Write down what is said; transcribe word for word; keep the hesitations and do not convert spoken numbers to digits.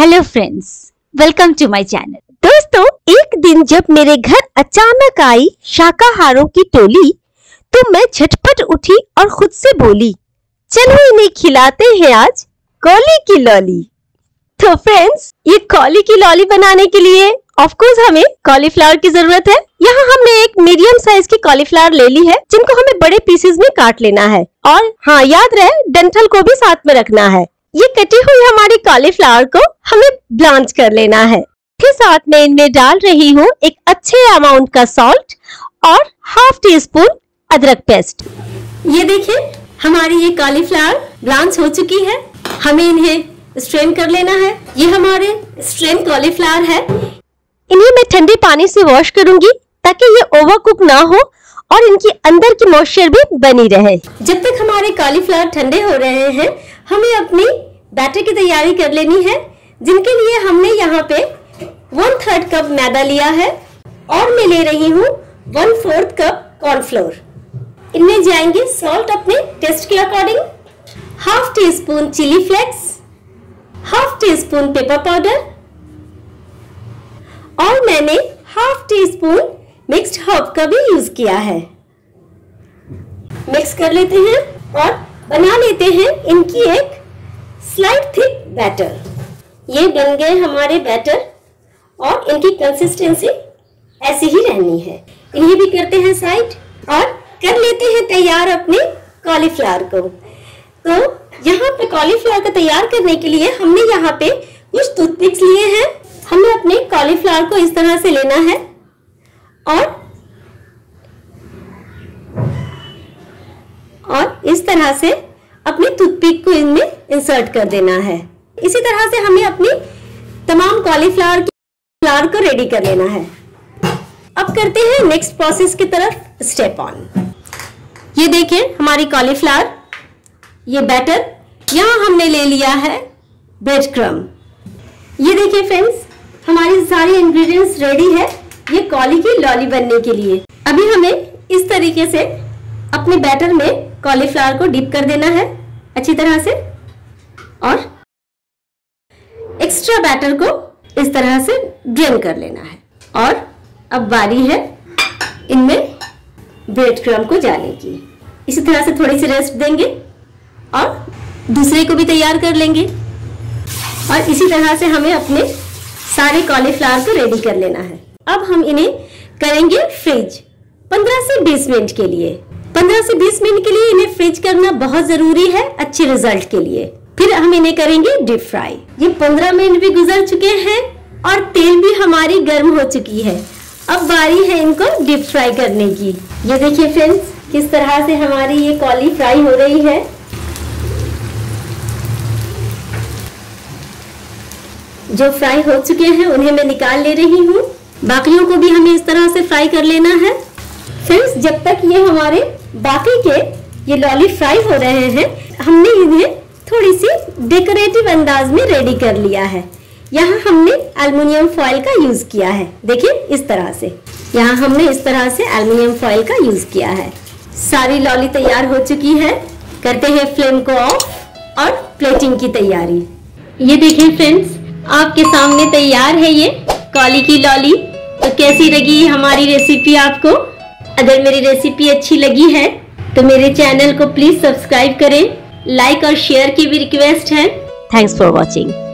Hello friends, welcome to my channel. दोस्तों, एक दिन जब मेरे घर अचानक आई शाकाहारों की टोली, तो मैं झटपट उठी और खुद से बोली, चलो इन्हें खिलाते हैं आज कॉली की लॉली। तो फ्रेंड्स, ये कॉली की लॉली बनाने के लिए ऑफ कोर्स हमें कॉलीफ्लावर की जरूरत है। यहाँ हमने एक मीडियम साइज की कॉलीफ्लावर ले ली है, जिनको हमें बड़े पीसेज में काट लेना है। और हाँ, याद रहे, डंठल को भी साथ में रखना है। ये कटी हुई हमारी कॉलीफ्लावर को हमें ब्लांच कर लेना है। फिर साथ में इनमें डाल रही हूँ एक अच्छे अमाउंट का सॉल्ट और हाफ टी स्पून अदरक पेस्ट। ये देखिए, हमारी ये कॉलीफ्लावर ब्लांच हो चुकी है। हमें इन्हें स्ट्रेन कर लेना है। ये हमारे स्ट्रेन कॉलीफ्लावर है। इन्हें मैं ठंडे पानी से वॉश करूंगी ताकि ये ओवर कुक ना हो और इनके अंदर की मॉइस्चर भी बनी रहे। जब तक हमारे कॉलीफ्लावर ठंडे हो रहे हैं, हमें अपनी बैटर की तैयारी कर लेनी है, जिनके लिए हमने यहाँ पे वन थर्ड कप मैदा लिया है और मैं ले रही हूँ वन फोर्थ कप कॉर्नफ्लोर। इनमें जाएंगे सॉल्ट अपने टेस्ट के according, half teaspoon chilli flakes, half teaspoon pepper powder और मैंने half teaspoon mixed herb का भी यूज किया है। मिक्स कर लेते हैं और बना लेते हैं इनकी एक स्लाइट थिक बैटर। ये बन गए हमारे बैटर और इनकी कंसिस्टेंसी ऐसी ही रहनी है। इन्हें भी करते हैं साइड और कर लेते हैं तैयार अपने कॉलीफ्लावर को। तो यहाँ पे कॉलीफ्लावर को तैयार करने के लिए हमने यहाँ पे कुछ टूथपिक्स लिए हैं। हमें अपने कॉलीफ्लावर को इस तरह से लेना है और और इस तरह से अपने टूथपिक को इनमें इंसर्ट कर देना है। इसी तरह से हमें अपनी तमाम कॉलीफ्लावर की फ्लावर को रेडी कर लेना है। अब करते हैं नेक्स्ट प्रोसेस की तरफ स्टेप ऑन। ये देखें, हमारी कॉलीफ्लावर, ये बैटर, यहाँ हमने ले लिया है ब्रेड क्रम। ये देखिए फ्रेंड्स, हमारे सारे इंग्रेडिएंट्स रेडी है ये कॉली की लॉली बनने के लिए। अभी हमें इस तरीके से अपने बैटर में कॉलीफ्लावर को डिप कर देना है अच्छी तरह से और एक्स्ट्रा बैटर को इस तरह से ड्रेन कर लेना है। और अब बारी है इनमें ब्रेड क्रम्ब को जाने की। इसी तरह से थोड़ी सी रेस्ट देंगे और दूसरे को भी तैयार कर लेंगे। और इसी तरह से हमें अपने सारे कॉलीफ्लावर को रेडी कर लेना है। अब हम इन्हें करेंगे फ्रिज पंद्रह से बीस मिनट के लिए। पंद्रह से बीस मिनट के लिए इन्हें फ्रिज करना बहुत जरूरी है अच्छे रिजल्ट के लिए। फिर हम इन्हें करेंगे डीप फ्राई। ये पंद्रह मिनट भी गुजर चुके हैं और तेल भी हमारी गर्म हो चुकी है। अब बारी है इनको डीप फ्राई करने की। ये देखिए फ्रेंड्स, किस तरह से हमारी ये कॉली फ्राई हो रही है। जो फ्राई हो चुके हैं उन्हें मैं निकाल ले रही हूँ। बाकियों को भी हमें इस तरह से फ्राई कर लेना है। फ्रेंड्स, जब तक ये हमारे बाकी के ये लॉली फ्राई हो रहे हैं, हमने इन्हें थोड़ी सी डेकोरेटिव अंदाज में रेडी कर लिया है। यहाँ हमने एल्युमिनियम फॉइल का यूज किया है। देखिए इस तरह से, यहाँ हमने इस तरह से एल्युमिनियम फॉइल का यूज किया है। सारी लॉली तैयार हो चुकी है। करते हैं फ्लेम को ऑफ और प्लेटिंग की तैयारी। ये देखिए फ्रेंड्स, आपके सामने तैयार है ये कॉली की लॉली। तो कैसी लगी हमारी रेसिपी आपको? अगर मेरी रेसिपी अच्छी लगी है तो मेरे चैनल को प्लीज सब्सक्राइब करें। लाइक और शेयर की भी रिक्वेस्ट है। Thanks for watching.